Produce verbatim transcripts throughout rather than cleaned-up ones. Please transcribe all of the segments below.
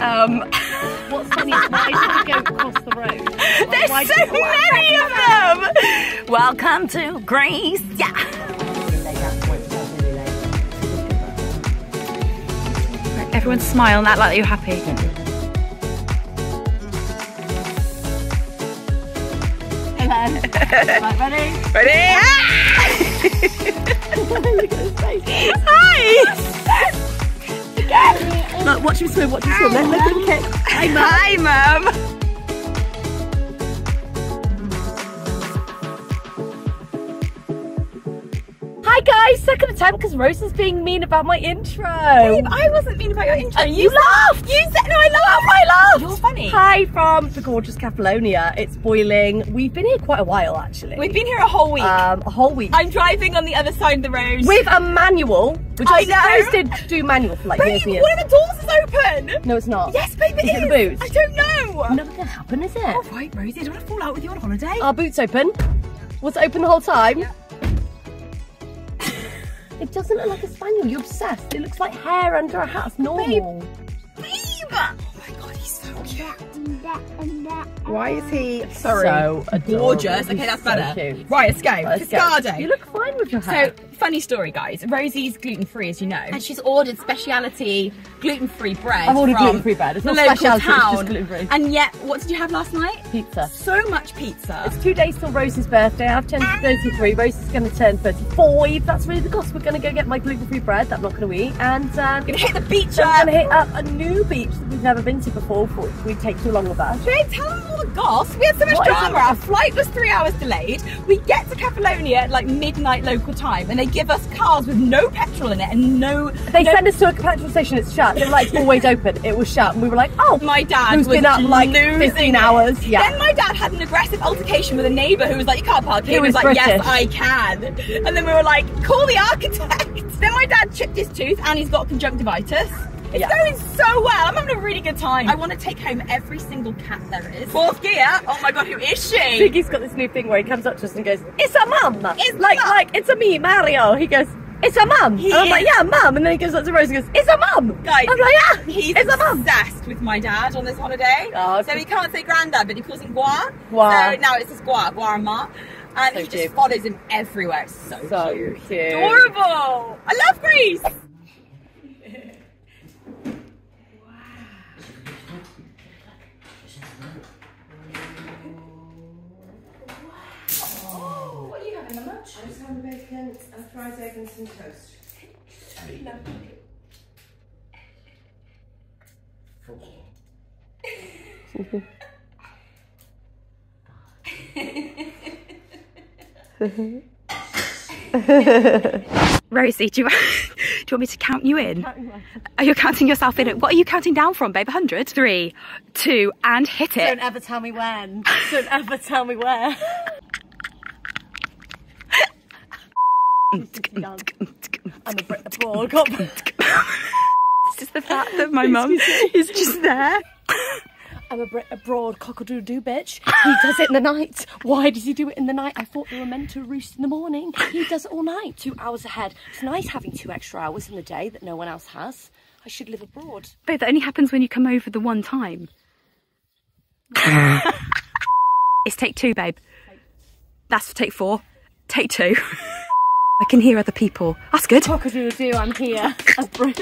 Um, What's funny is why did we go across the road? Like, there's so you, many of them! Welcome to Greece, yeah! Right, everyone smile and act like you're happy. Hey man, right, ready? Ready? Ah! Hi! Look, watch him swim, watch him swim. Let, let him kick. Hi, Mum. Hi, guys. Second attempt because Rose is being mean about my intro. Babe, I wasn't mean about your intro. And you, you laughed. laughed. You said, no, I laughed. I laughed. You're funny. Hi from the gorgeous Kefalonia. It's boiling. We've been here quite a while, actually. We've been here a whole week. Um, a whole week. I'm driving on the other side of the road. With a manual. Which I, I supposed to do manual for like babe, years and years. One of the doors is open! No, it's not. Yes, babe, it is! Is it the boot? I don't know! Nothing gonna happen, is it? Alright, Rosie, I don't want to fall out with you on holiday. Our boot's open. Was it open the whole time? Yeah. It doesn't look like a spaniel, you're obsessed. It looks like hair under a hat, it's normal. Babe! Babe! Oh my god, he's so cute. Why is he Sorry. so gorgeous? He's okay, that's so better. Cute. Right, let's go. Let's Cascade. Go. You look fine with your hair. So, funny story, guys. Rosie's gluten-free, as you know, and she's ordered speciality gluten-free bread. I've ordered gluten-free bread. It's not speciality, town. It's just gluten-free. And yet, what did you have last night? Pizza. So much pizza. It's two days till Rosie's birthday. I've turned thirty-three. Rosie's going to turn thirty-five. That's really the cost. We're going to go get my gluten-free bread that I'm not going to eat, and uh, I'm going to hit the beach up. I'm going to hit up a new beach that we've never been to before. If we take too long with us. Jay, tell them all the goss. We had so much what drama. Our flight was three hours delayed. We get to Kefalonia at like midnight local time, and they give us cars with no petrol in it and no... They no... send us to a petrol station, it's shut. They're like, it's always open. It was shut. And we were like, oh, my dad who's was been up like fifteen hours. Yeah. Then my dad had an aggressive altercation with a neighbour who was like, you can't park here. He was, was like, yes, I can. And then we were like, call the architect. Then my dad chipped his tooth and he's got conjunctivitis. It's yeah. going so well. I'm having a really good time. I want to take home every single cat there is. Fourth gear. Oh my god, who is she? Piggy's got this new thing where he comes up to us and goes, "It's a mum." It's like mum. like it's a me, Mario. He goes, "It's a mum." He and I'm is. like, "Yeah, mum." And then he goes up to Rose and goes, "It's a mum." Guys, I'm like, "Yeah." He's it's obsessed a with my dad on this holiday. Oh, so he can't say granddad, but he calls him Gua. Gua. So now it's just Gua, Gua and Ma. And so he cute. just follows him everywhere. It's so, so cute. cute. Adorable. I love Greece. I'm just having bacon and fried egg and some toast. Lovely. Rosie, do you, do you want me to count you in? Are you counting yourself in? What are you counting down from, babe? one hundred? Three, two, and hit it. Don't ever tell me when. Don't ever tell me where. I'm abroad. It's just the fact that my mum is just there. I'm a Brit abroad, cock-a-doodle-doo bitch. He does it in the night. Why does he do it in the night? I thought they were meant to roost in the morning. He does it all night, two hours ahead. It's nice having two extra hours in the day that no one else has. I should live abroad. Babe, that only happens when you come over the one time. It's take two, babe. That's for take four. Take two. I can hear other people. That's good. Cock-a-doodle-doo, I'm here. Abroad.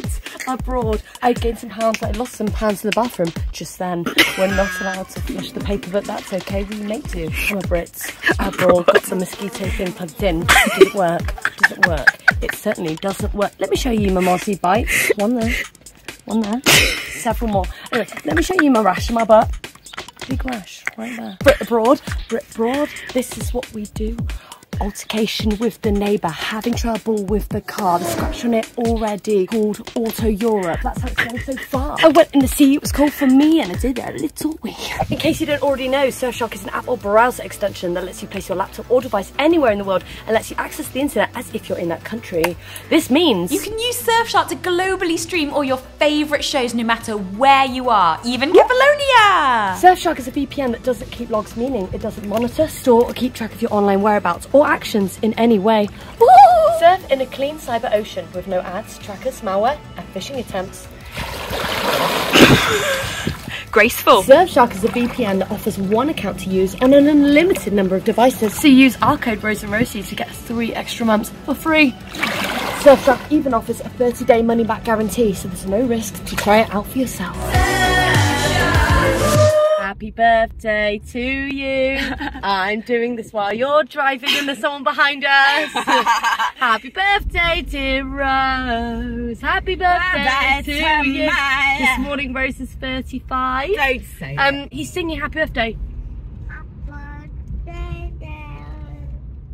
Abroad. I gained some pounds, but I lost some pounds in the bathroom. Just then, we're not allowed to flush the paper, but that's okay. We make do. I'm a Brit. Abroad. Got some mosquito thing plugged in. It doesn't work. It doesn't work. It certainly doesn't work. Let me show you my mossy bites. One there. One there. Several more. Anyway, let me show you my rash in my butt. Big rash. Right there. Brit abroad. Brit abroad. This is what we do. Altercation with the neighbour, having trouble with the car, the scratch on it already, called Auto Europe. That's how it's gone so far. I went in the sea, it was cold for me, and I did a little wee. In case you don't already know, Surfshark is an app or browser extension that lets you place your laptop or device anywhere in the world and lets you access the internet as if you're in that country. This means you can use Surfshark to globally stream all your favourite shows no matter where you are, even Kefalonia! Surfshark is a V P N that doesn't keep logs, meaning it doesn't monitor, store, or keep track of your online whereabouts or actions in any way. Woo! Surf in a clean cyber ocean with no ads, trackers, malware, and phishing attempts. Graceful. Surfshark is a V P N that offers one account to use on an unlimited number of devices. So use our code Rose and Rosie to get three extra months for free. Surfshark even offers a thirty day money back guarantee, so there's no risk to try it out for yourself. Happy birthday to you. I'm doing this while you're driving and there's someone behind us. Happy birthday dear Rose. Happy birthday to you. Maya. This morning Rose is thirty-five. Don't say um, that. He's singing happy birthday. Happy birthday.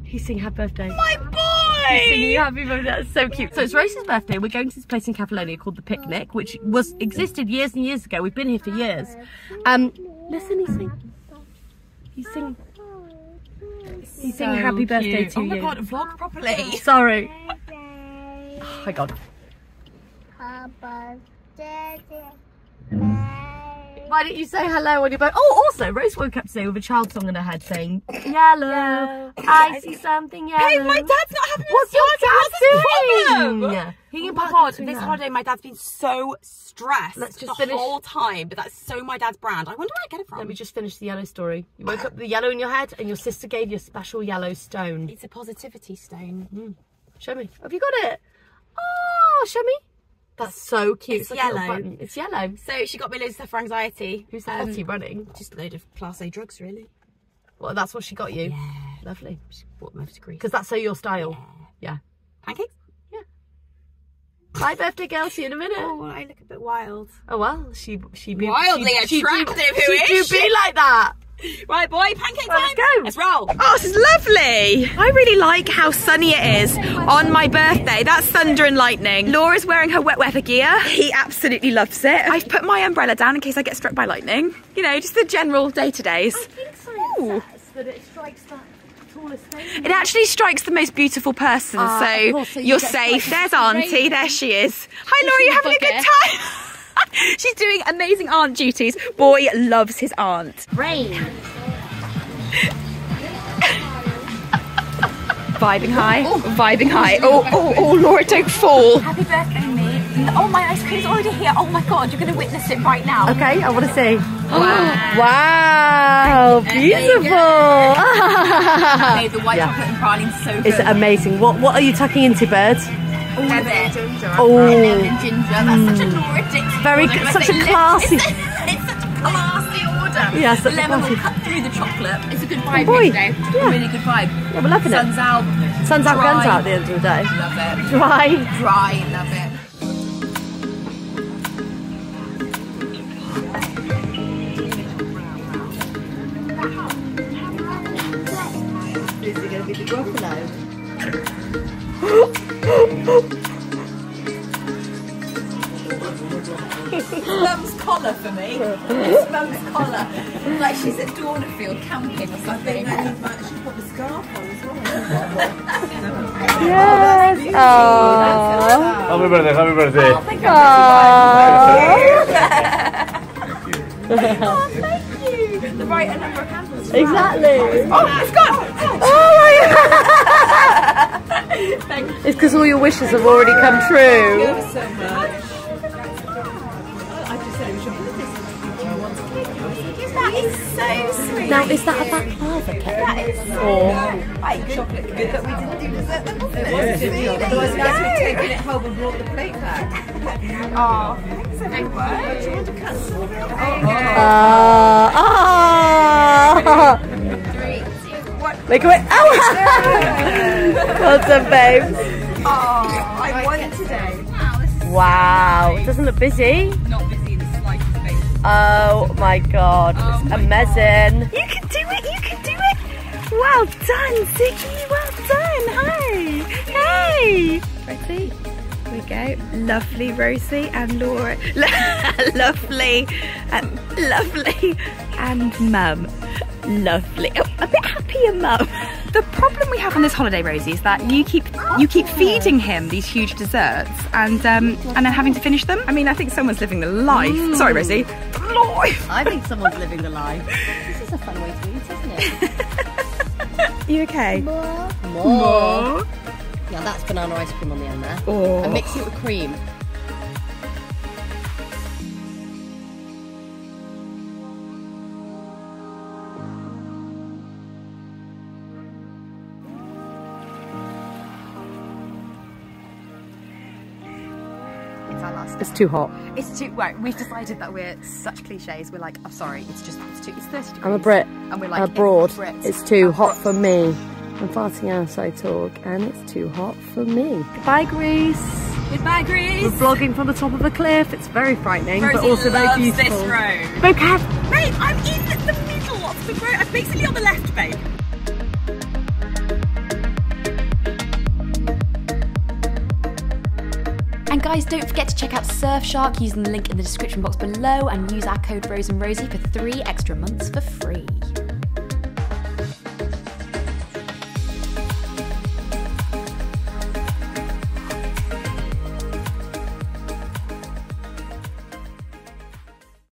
He's singing happy birthday. My boy! He's singing happy birthday. That's so cute. So it's Rose's birthday. We're going to this place in Kefalonia called The Picnic, which was existed years and years ago. We've been here for years. Um, Listen, he's singing. He's singing. He's singing so happy birthday cute. to you. Oh my god, vlog properly. Sorry. Oh my god. Why didn't you say hello on your boat? Oh, also, Rose woke up today with a child song in her head saying, Yellow, yeah. I see something yellow. Hey, my dad's not having What's a your dad doing? Yeah. He oh my god, this holiday my dad's been so stressed Let's just the finish. whole time, but that's so my dad's brand. I wonder where I get it from. Let me just finish the yellow story. You woke up with the yellow in your head and your sister gave you a special yellow stone. It's a positivity stone. Mm. Show me. Have you got it? Oh, show me. That's so cute. It's, it's like yellow. Button. It's yellow. So she got me loads of stuff for anxiety. Who's that? Um, running? Just a load of class A drugs, really. Well, that's what she got you. Yeah. Lovely. She bought most degrees. Because that's so your style. Yeah. yeah. Pancakes? Yeah. Bye, birthday girl. See you in a minute. Oh, I look a bit wild. Oh, well, she... she be, Wildly she, attractive, who is she? do be like that. Right, boy, pancake time. Let's go. Let's roll. Oh, this is lovely. I really like how sunny it is on my birthday. That's thunder and lightning. Laura's wearing her wet weather gear. He absolutely loves it. I've put my umbrella down in case I get struck by lightning. You know, just the general day-to-days. I think so. That it strikes that tallest thing. It actually strikes the most beautiful person, uh, so, course, so you're safe. There's Auntie. Crazy. There she is. Hi, Laura. You having a good time? She's doing amazing aunt duties. Boy loves his aunt. Rain. Vibing high. Oh. Vibing high. Oh, oh, oh, Laura, don't fall. Happy birthday, me. Oh, my ice cream's already here. Oh my god, you're going to witness it right now. Okay, I want to see. Wow. Wow. Beautiful. The white chocolate and praline's so good. It's amazing. What, what are you tucking into, bird? Oh, ginger. Oh. And ginger. That's such a Laura Dixon. Very good. Such a classy. It's, it's such a classy order. Yeah, the lemon classy. will cut through the chocolate. It's a good vibe oh, today. Yeah. Really good vibe. Yeah, we're loving Sun's it. Sun's out. Sun's out, guns out at the end of the day. Love it. Dry. Dry, love it. Is it going to be the buffalo? Mum's collar for me. It's Mum's collar. Like she's at Dornerfield camping or something. She's put the scarf on as well. Yes. Oh, that's oh. Happy birthday, happy birthday. Oh, thank you. Oh, thank you. The right number of candles. Exactly. Oh, it's gone. Oh my god. Thank you. It's because all your wishes have already come true. Thank you so much. I just said we should do this. I want to That is so sweet. Now, is that a baklava cake? That is so oh. right, good. Chocolate cake. But we didn't do dessert then, wasn't it? It was Otherwise, now we've taken it home and brought the plate back. Oh, thanks everyone. Do you want to cut some? Oh. Oh. Make a way. Oh! Well done, babes. Oh, I won today. Wow, this is wow. So doesn't look busy. Not busy in the slightest space. Oh my god. Oh it's my amazing. God. You can do it, you can do it. Well done, Ziggy. Well done. Hi. Hey. Ready? Here we go. Lovely Rosie and Laura. Lovely. Um, lovely. And Mum. Lovely. Oh, a bit happier, Mum. The problem we have on this holiday, Rosie, is that you keep you keep feeding him these huge desserts and um and then having to finish them. I mean, I think someone's living the life. Mm. Sorry, Rosie. Life. I think someone's living the life. This is a fun way to eat, isn't it? You okay? More. More. More. Now that's banana ice cream on the end there. Oh. And mix it with cream. our last step. It's too hot. It's too, right, we've decided that we're such cliches. We're like, I'm oh, sorry, it's just, it's, too, it's thirty degrees. I'm a Brit, and we're like, abroad, it's, Brit. it's too hot Brits. for me. I'm farting outside talk, and it's too hot for me. Goodbye, Greece. Goodbye, Greece. We're vlogging from the top of a cliff. It's very frightening, Rosie but also very beautiful. This road. Vocab. Babe, I'm in the middle of the road. I'm basically on the left, babe. And guys, don't forget to check out Surfshark using the link in the description box below and use our code Rose and Rosie for three extra months for free.